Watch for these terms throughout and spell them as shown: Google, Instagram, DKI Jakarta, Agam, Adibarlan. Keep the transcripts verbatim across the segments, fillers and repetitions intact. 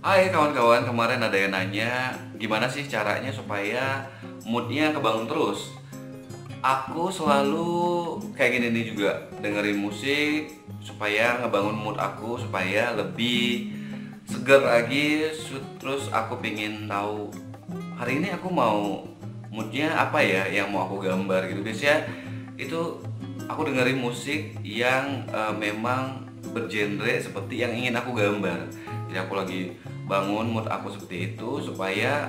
Hai kawan-kawan, kemarin ada yang nanya gimana sih caranya supaya moodnya kebangun terus. Aku selalu kayak gini nih juga, dengerin musik supaya ngebangun mood aku supaya lebih seger lagi. Terus aku pengen tahu hari ini aku mau moodnya apa ya yang mau aku gambar gitu. Biasanya itu aku dengerin musik yang uh, memang bergenre seperti yang ingin aku gambar. Jadi aku lagi bangun mood aku seperti itu supaya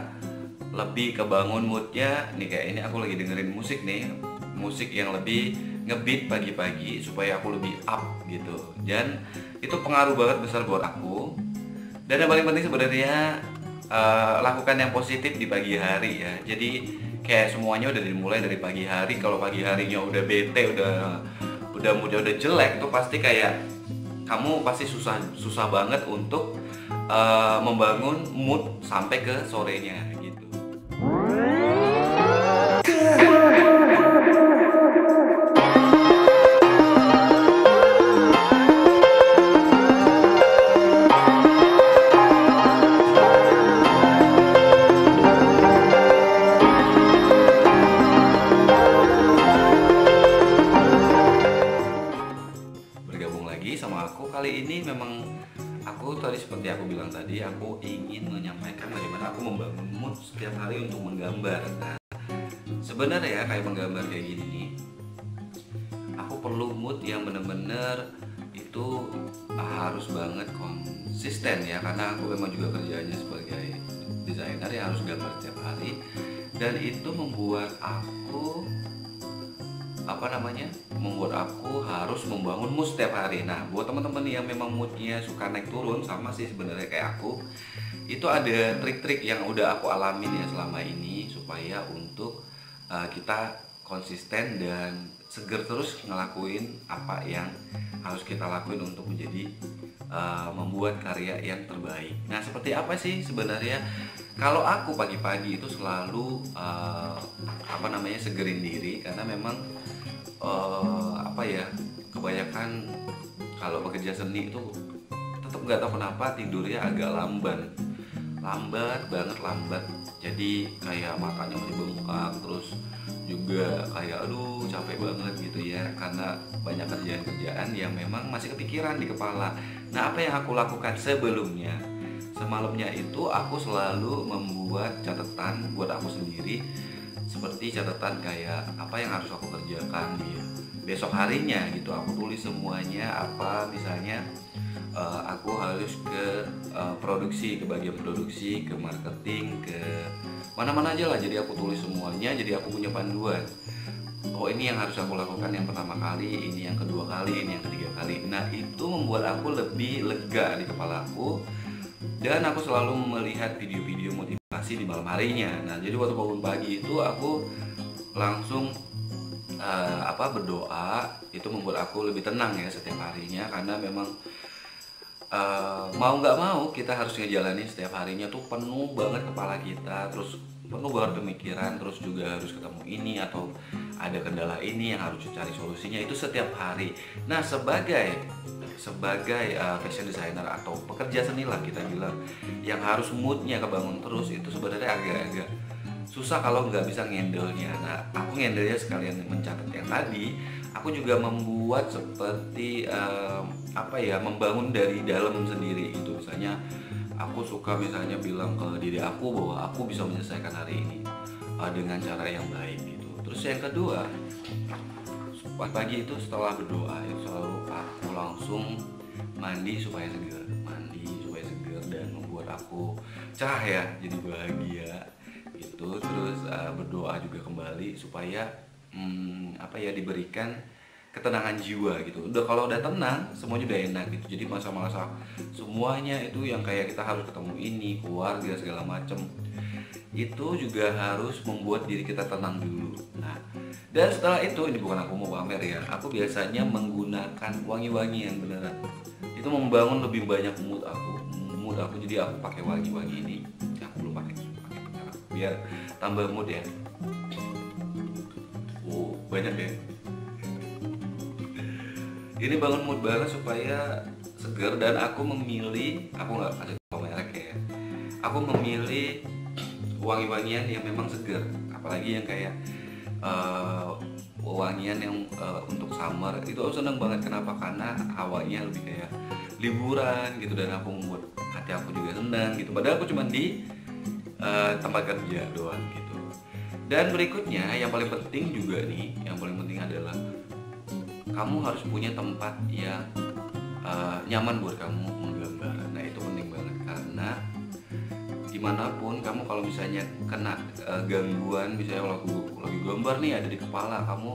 lebih kebangun moodnya. Nih kayak ini aku lagi dengerin musik nih, musik yang lebih ngebeat pagi-pagi supaya aku lebih up gitu. Dan itu pengaruh banget besar buat aku. Dan yang paling penting sebenarnya uh, lakukan yang positif di pagi hari ya. Jadi kayak semuanya udah dimulai dari pagi hari. Kalau pagi harinya udah bete, udah udah moodnya udah jelek, itu pasti kayak kamu pasti susah susah banget untuk uh, membangun mood sampai ke sorenya gitu. Sama aku kali ini memang aku tadi seperti aku bilang tadi, aku ingin menyampaikan bagaimana aku membangun mood setiap hari untuk menggambar. Nah, sebenarnya kayak menggambar kayak gini nih, aku perlu mood yang bener-bener itu harus banget konsisten ya, karena aku memang juga kerjanya sebagai desainer yang harus gambar setiap hari. Dan itu membuat aku apa namanya membuat aku harus membangun mood setiap hari. Nah, buat teman-teman yang memang moodnya suka naik turun sama sih sebenarnya kayak aku, itu ada trik-trik yang udah aku alamin ya selama ini supaya untuk uh, kita konsisten dan seger terus ngelakuin apa yang harus kita lakuin untuk menjadi uh, membuat karya yang terbaik. Nah, seperti apa sih sebenarnya? Kalau aku pagi-pagi itu selalu uh, apa namanya segerin diri, karena memang Uh, apa ya kebanyakan kalau pekerja seni itu tetap nggak tahu kenapa tidurnya agak lamban lambat banget lambat jadi kayak matanya masih bengkak, terus juga kayak aduh capek banget gitu ya, karena banyak kerjaan-kerjaan yang memang masih kepikiran di kepala. Nah, apa yang aku lakukan sebelumnya semalamnya itu aku selalu membuat catatan buat aku sendiri, seperti catatan kayak apa yang harus aku kerjakan di besok harinya gitu. Aku tulis semuanya, apa misalnya uh, aku harus ke uh, produksi, ke bagian produksi, ke marketing, ke mana-mana aja lah. Jadi aku tulis semuanya, jadi aku punya panduan. Oh, ini yang harus aku lakukan yang pertama kali, ini yang kedua kali, ini yang ketiga kali. Nah, itu membuat aku lebih lega di kepala aku. Dan aku selalu melihat video-video motivasi di malam harinya. Nah, jadi waktu bangun pagi itu aku langsung uh, apa berdoa, itu membuat aku lebih tenang ya setiap harinya, karena memang uh, mau nggak mau kita harus ngejalanin setiap harinya tuh penuh banget kepala kita, terus penuh banget pemikiran, terus juga harus ketemu ini atau ada kendala ini yang harus cari solusinya itu setiap hari. Nah, sebagai sebagai uh, fashion designer atau pekerja seni lah kita bilang, yang harus moodnya kebangun terus itu sebenarnya agak-agak susah kalau nggak bisa ngendelnya. Nah, aku ngendelnya sekalian mencatat yang tadi, aku juga membuat seperti uh, apa ya membangun dari dalam sendiri gitu. Misalnya aku suka misalnya bilang ke diri aku bahwa aku bisa menyelesaikan hari ini uh, dengan cara yang baik gitu. Terus yang kedua, pagi itu setelah berdoa ya selalu aku langsung mandi supaya seger, mandi supaya seger dan membuat aku cerah ya, jadi bahagia gitu. Terus uh, berdoa juga kembali supaya hmm, apa ya diberikan ketenangan jiwa gitu. Udah kalau udah tenang semuanya udah enak gitu. Jadi masa-masa semuanya itu yang kayak kita harus ketemu ini keluarga segala macem itu juga harus membuat diri kita tenang dulu. Nah, dan setelah itu, ini bukan aku mau pamer ya, aku biasanya menggunakan wangi-wangian beneran. Itu membangun lebih banyak mood aku, mood aku jadi aku pakai wangi-wangi ini. Aku belum pakai, pakai biar tambah mood ya. Oh. banyak ya. Ini bangun mood balance supaya segar, dan aku memilih, aku nggak kasih tau merek ya, aku memilih wangi-wangian yang memang segar, apalagi yang kayak uh, wangian yang uh, untuk summer itu aku seneng banget. Kenapa? Karena awalnya lebih kayak liburan gitu, dan aku membuat hati aku juga senang gitu, padahal aku cuma di uh, tempat kerja doang gitu. Dan berikutnya yang paling penting juga nih, yang paling penting adalah kamu harus punya tempat yang uh, nyaman buat kamu menggambar. Nah itu penting banget, karena dimanapun kamu kalau misalnya kena uh, gangguan, misalnya kalau lagi gambar nih ada di kepala kamu,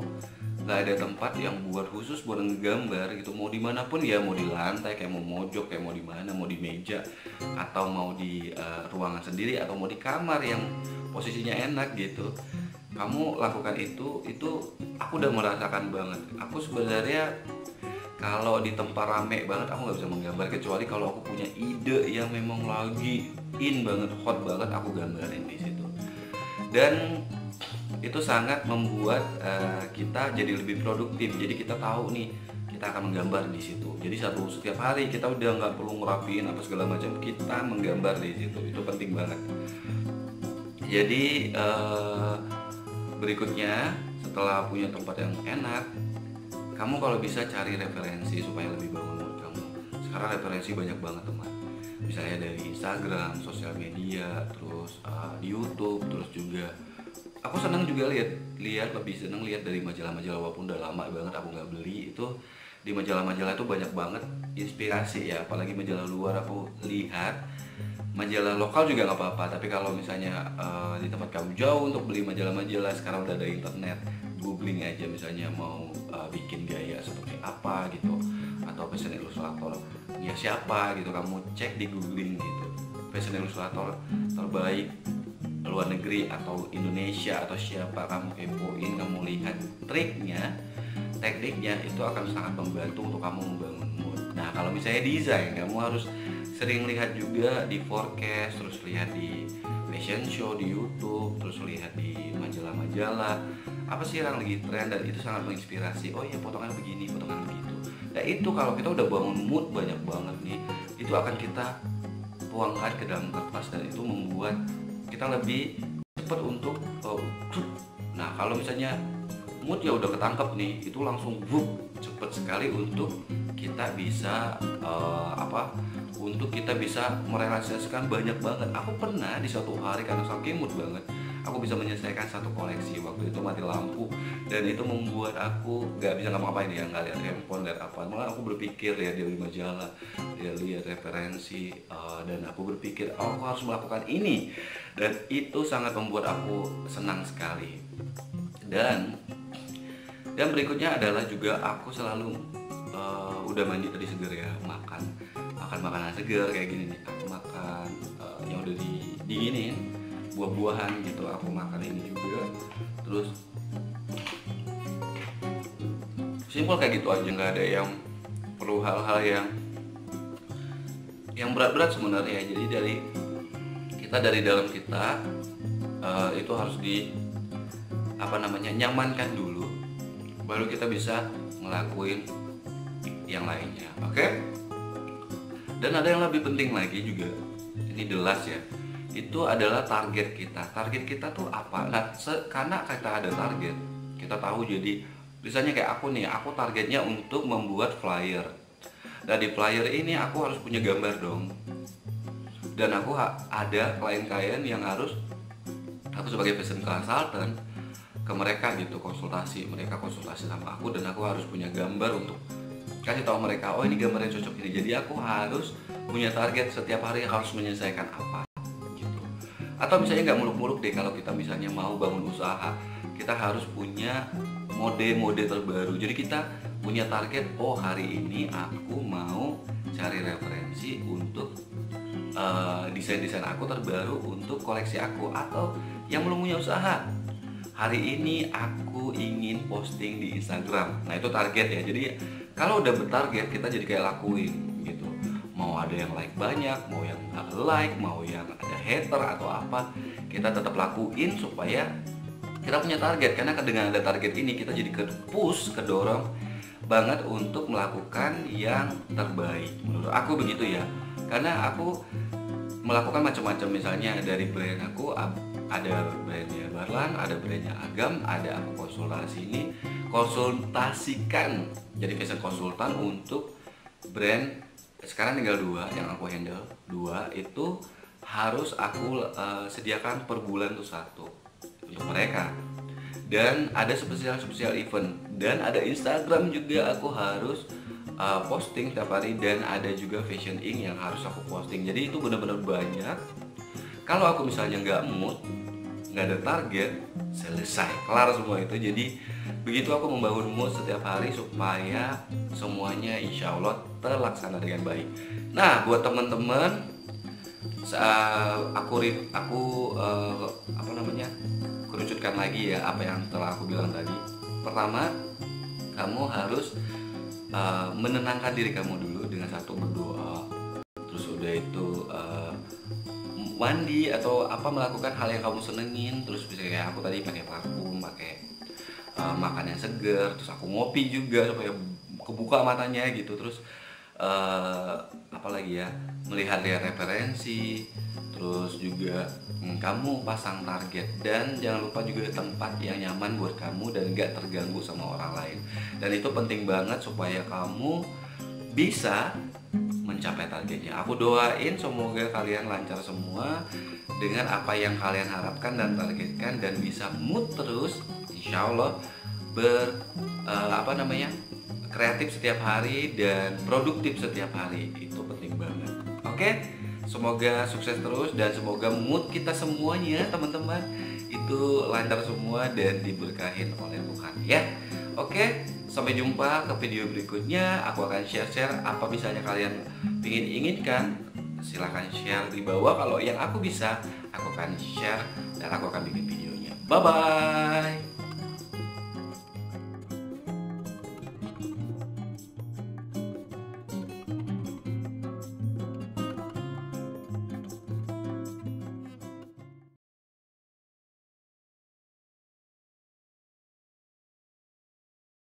nggak ada tempat yang buat khusus buat ngegambar gitu, mau dimanapun ya, mau di lantai, kayak mau mojok, kayak mau di mana, mau di meja, atau mau di uh, ruangan sendiri, atau mau di kamar yang posisinya enak gitu. Kamu lakukan itu, itu aku udah merasakan banget. Aku sebenarnya kalau di tempat rame banget aku nggak bisa menggambar, kecuali kalau aku punya ide yang memang lagi in banget, hot banget, aku gambarin di situ. Dan itu sangat membuat uh, kita jadi lebih produktif. Jadi kita tahu nih kita akan menggambar di situ. Jadi satu setiap hari kita udah nggak perlu ngerapiin apa segala macam, kita menggambar di situ. Itu penting banget. Jadi uh, berikutnya setelah punya tempat yang enak, kamu kalau bisa cari referensi supaya lebih bangun mood kamu. Sekarang referensi banyak banget teman. Misalnya dari Instagram, sosial media, terus uh, di YouTube, terus juga aku senang juga lihat lihat lebih senang lihat dari majalah-majalah, walaupun udah lama banget aku nggak beli. Itu di majalah-majalah itu banyak banget inspirasi ya, apalagi majalah luar aku lihat. Majalah lokal juga nggak apa-apa, tapi kalau misalnya uh, di tempat kamu jauh untuk beli majalah-majalah, sekarang udah ada internet, googling aja misalnya mau uh, bikin gaya seperti apa gitu, atau fashion ilustrator ya siapa gitu, kamu cek di googling gitu, fashion ilustrator terbaik luar negeri atau Indonesia atau siapa, kamu kepoin, kamu lihat triknya, tekniknya, itu akan sangat membantu untuk kamu membangun mood. Nah kalau misalnya desain, kamu harus sering lihat juga di forecast, terus lihat di fashion show di YouTube, terus lihat di majalah-majalah apa sih yang lagi tren, dan itu sangat menginspirasi. Oh iya potongan begini, potongan begitu. Nah itu kalau kita udah bangun mood banyak banget nih, itu akan kita tuangkan ke dalam kertas, dan itu membuat kita lebih cepat untuk oh, nah kalau misalnya mood ya udah ketangkep nih, itu langsung boom, cepet sekali untuk kita bisa uh, apa untuk kita bisa merealisasikan banyak banget. Aku pernah di suatu hari karena saking mood banget aku bisa menyelesaikan satu koleksi. Waktu itu mati lampu, dan itu membuat aku nggak bisa ngapa-ngapain ya, nggak lihat handphone, lihat apa, malah aku berpikir ya dari majalah, dia lihat referensi, uh, dan aku berpikir oh, aku harus melakukan ini, dan itu sangat membuat aku senang sekali. Dan dan berikutnya adalah juga aku selalu uh, udah mandi tadi segar ya, makan makan makanan segar kayak gini nih, aku makan uh, yang udah di diginin buah-buahan gitu, aku makan ini juga, terus simpel kayak gitu aja, nggak ada yang perlu hal-hal yang yang berat-berat sebenarnya. Jadi dari kita dari dalam kita uh, itu harus di apa namanya nyamankan dulu, baru kita bisa ngelakuin yang lainnya, oke? Okay? Dan ada yang lebih penting lagi juga, ini jelas ya, itu adalah target kita. Target kita tuh apa? Nah, karena kita ada target, kita tahu. Jadi misalnya kayak aku nih, aku targetnya untuk membuat flyer. Nah di flyer ini aku harus punya gambar dong. Dan aku ada klien-klien yang harus aku sebagai fashion consultant ke mereka gitu, konsultasi, mereka konsultasi sama aku, dan aku harus punya gambar untuk kasih tahu mereka, oh ini gambarnya cocok ini. Jadi aku harus punya target setiap hari harus menyelesaikan apa. Atau misalnya nggak muluk-muluk deh, kalau kita misalnya mau bangun usaha, kita harus punya mode-mode terbaru. Jadi kita punya target, oh hari ini aku mau cari referensi untuk uh, desain-desain aku terbaru untuk koleksi aku. Atau yang belum punya usaha, hari ini aku ingin posting di Instagram. Nah itu target ya. Jadi kalau udah bertarget kita jadi kayak lakuin gitu. Mau ada yang like banyak, mau yang nggak like, mau yang ada hater atau apa, kita tetap lakuin supaya Kita punya target, karena dengan ada target ini kita jadi ke push, kedorong banget untuk melakukan yang terbaik. Menurut aku begitu ya, karena aku melakukan macam-macam, misalnya dari brand aku ada brandnya Barlan, ada brandnya Agam, ada aku konsultasi ini, konsultasikan jadi fashion konsultan untuk brand. Sekarang tinggal dua yang aku handle, dua itu harus aku uh, sediakan per bulan tuh satu untuk mereka, dan ada spesial spesial event, dan ada Instagram juga aku harus uh, posting tiap hari, dan ada juga Fashion Inc yang harus aku posting. Jadi itu benar-benar banyak. Kalau aku misalnya nggak mood, nggak ada target, selesai, kelar semua itu. Jadi begitu aku membangun mood setiap hari supaya semuanya insya Allah terlaksana dengan baik. Nah, buat teman-teman, aku aku uh, apa namanya kerucutkan lagi ya apa yang telah aku bilang tadi. Pertama, kamu harus uh, menenangkan diri kamu dulu dengan satu berdoa, terus udah itu uh, mandi atau apa, melakukan hal yang kamu senengin. Terus bisa kayak aku tadi, pakai parfum, pakai uh, makan yang seger, terus aku ngopi juga supaya kebuka matanya gitu. Terus uh, apalagi ya, melihat-lihat referensi, terus juga hmm, kamu pasang target, dan jangan lupa juga tempat yang nyaman buat kamu dan gak terganggu sama orang lain. Dan itu penting banget supaya kamu bisa mencapai targetnya. Aku doain semoga kalian lancar semua dengan apa yang kalian harapkan dan targetkan, dan bisa mood terus, insya Allah ber uh, apa namanya kreatif setiap hari dan produktif setiap hari. Itu penting banget. Oke, semoga sukses terus, dan semoga mood kita semuanya teman-teman itu lancar semua dan diberkahin oleh Tuhan ya. Oke, sampai jumpa ke video berikutnya. Aku akan share-share apa misalnya kalian ingin inginkan. Silahkan share di bawah. Kalau yang aku bisa, aku akan share dan aku akan bikin videonya. Bye-bye.